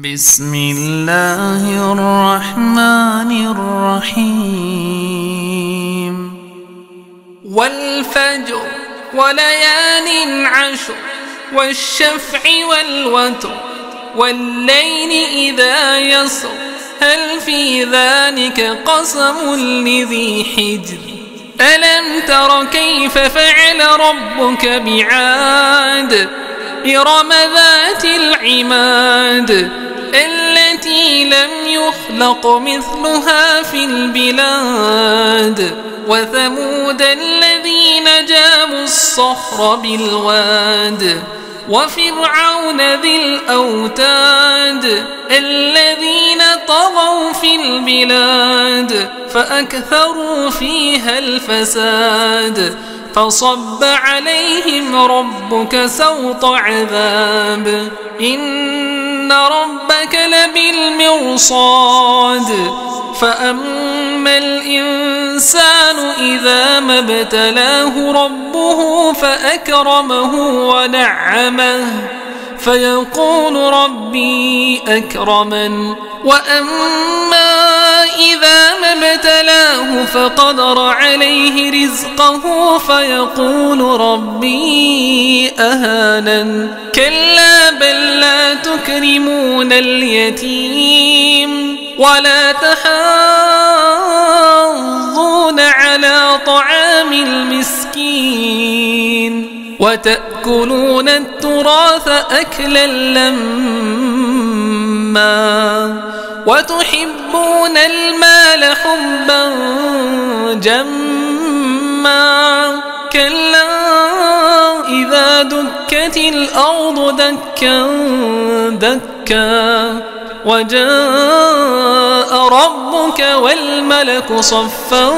بسم الله الرحمن الرحيم والفجر وليال عشر والشفع والوتر والليل إذا يسر هل في ذلك قسم لذي حجر ألم تر كيف فعل ربك بعاد إرم ذات العماد التي لم يخلق مثلها في البلاد وثمود الذين جابوا الصخر بالواد وفرعون ذي الأوتاد الذين طغوا في البلاد فأكثروا فيها الفساد فصب عليهم ربك سوط عذاب إن ربك لبالمرصاد فأما الإنسان إذا ما ابتلاه ربه فأكرمه ونعمه فيقول ربي أكرمن وأما إذا ما ابتلاه فقدر عليه رزقه فيقول ربي أهانن كلا بل لا تكرمون اليتيم ولا تحاضون على طعام المسكين وتأكلون التراث أكلا لما وتحبون المال حبا جما كلا إذا دكت الأرض دكا دكا وجاء ربك والملك صفا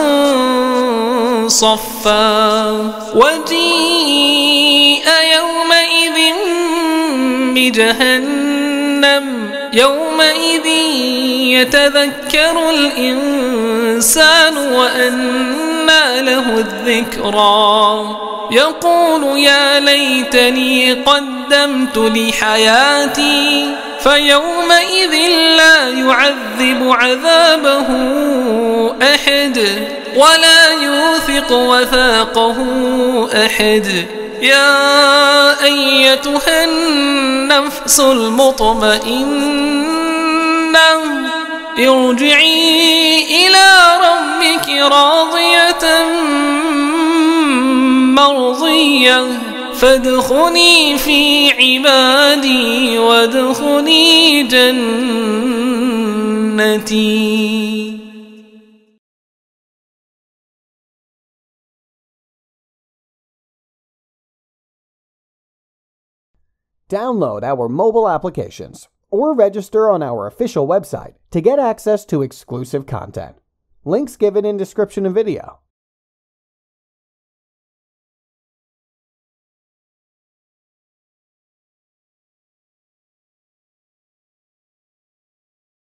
صفا وجيء يومئذ بجهنم يومئذ يتذكر الإنسان وأنى له الذكرى يقول يا ليتني قدمت لحياتي فيومئذ لا يعذب عذابه أحد ولا يوثق وثاقه أحد يا أيتها النفس المطمئنة ارجعي إلى ربك راضية مرضية فادخلي في عبادي وادخلي جنتي. Download our mobile applications or register on our official website to get access to exclusive content. Links given in description of video.